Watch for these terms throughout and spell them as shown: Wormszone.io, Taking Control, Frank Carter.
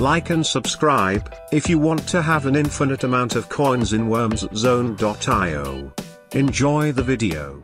Like and subscribe, if you want to have an infinite amount of coins in Wormszone.io. Enjoy the video.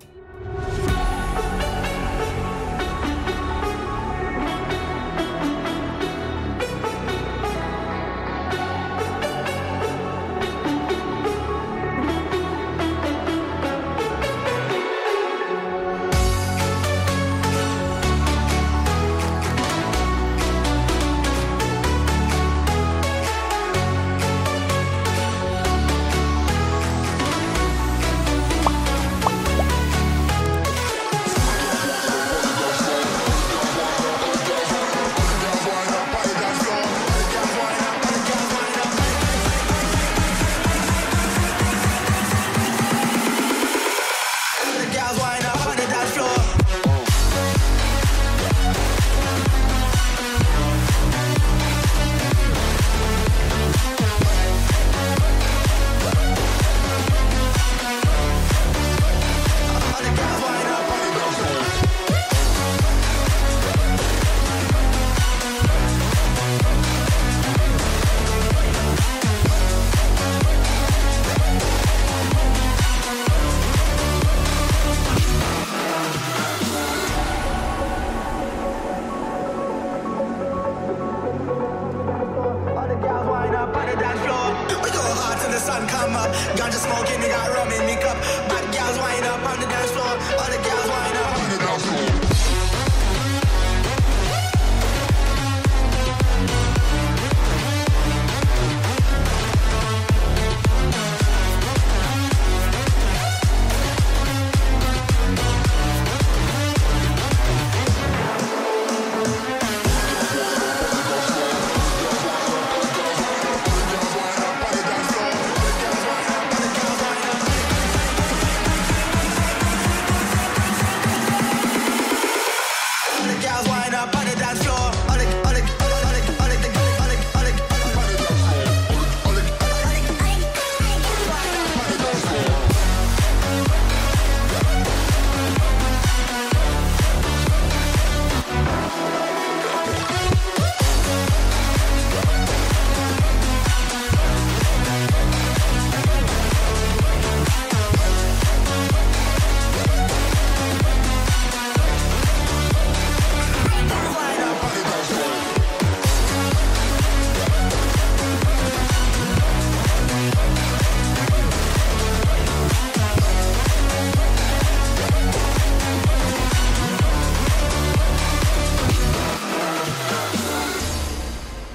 Come up, ganja smoking, they got rum in me cup. Bad gals wind up on the dance floor. All the gals wind up on the dance floor.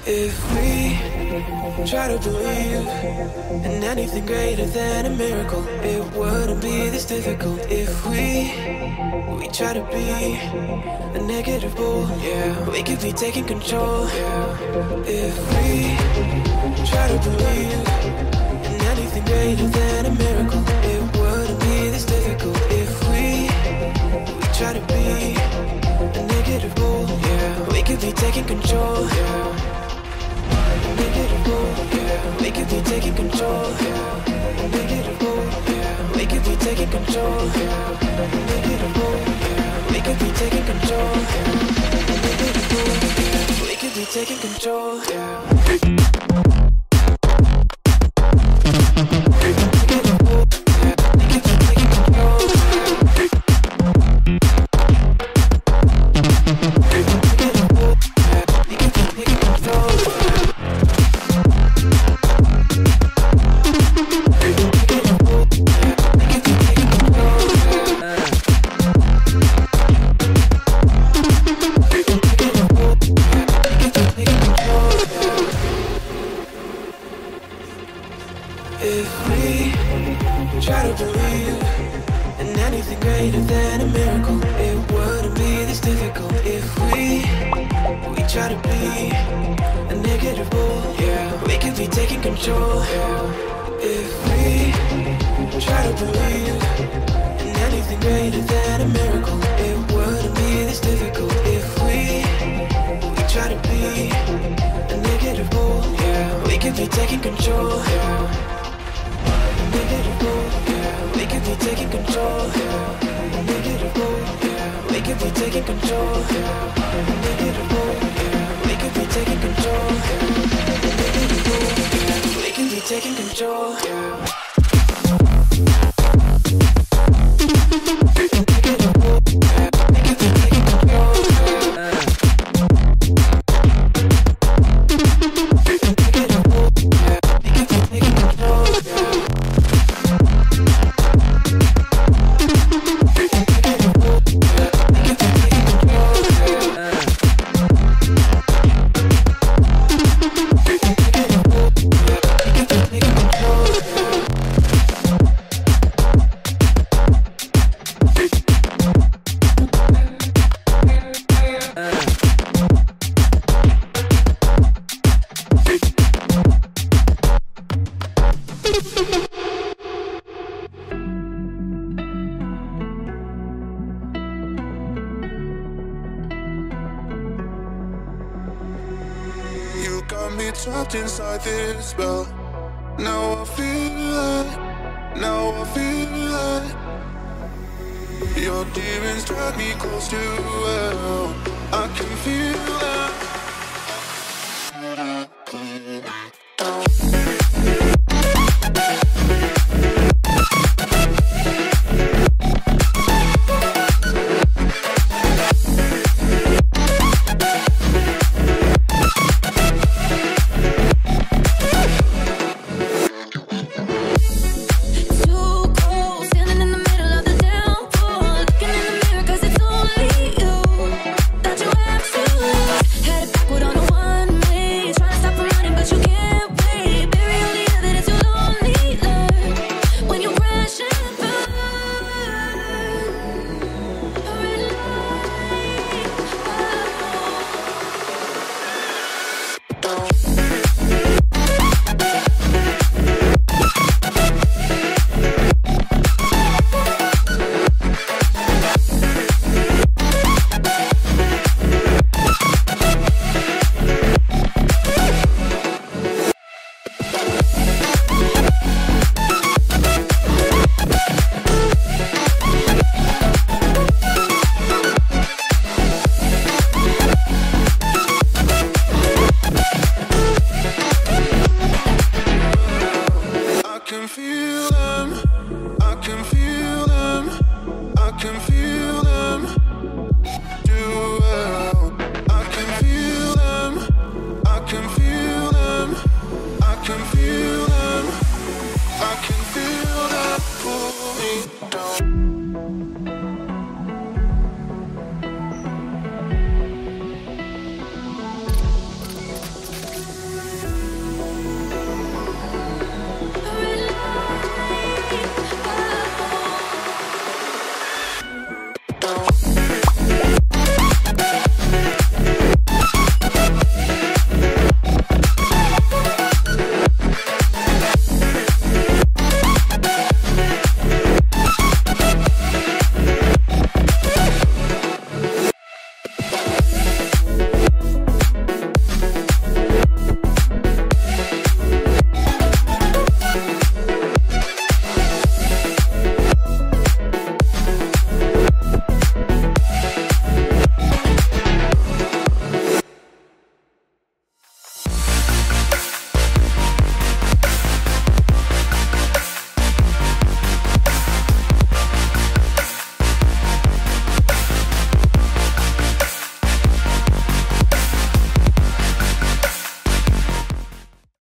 If we try to believe in anything greater than a miracle, it wouldn't be this difficult. If we try to be a negative bull, yeah, we could be taking control. If we try to believe in anything greater than a miracle, it wouldn't be this difficult. If we try to be a negative bull, yeah, we could be taking control. Yeah. Yeah, we could be taking control. Yeah, we could be taking control. Yeah, we could be taking control. Yeah, we could be taking control. Yeah. If we try to believe in anything greater than a miracle, it wouldn't be this difficult. If we try to be a negative bull, yeah, we could be taking control. Yeah. If we try to believe in anything greater than a miracle, it wouldn't be this difficult. If we try to be a negative bull, yeah, we could be taking control. Yeah. Yeah, we could be taking control. Yeah, we could be taking control. Yeah, we could be taking control. taking control. Yeah. You got me trapped inside this spell. Now I feel it, now I feel it. Your demons drag me close to hell.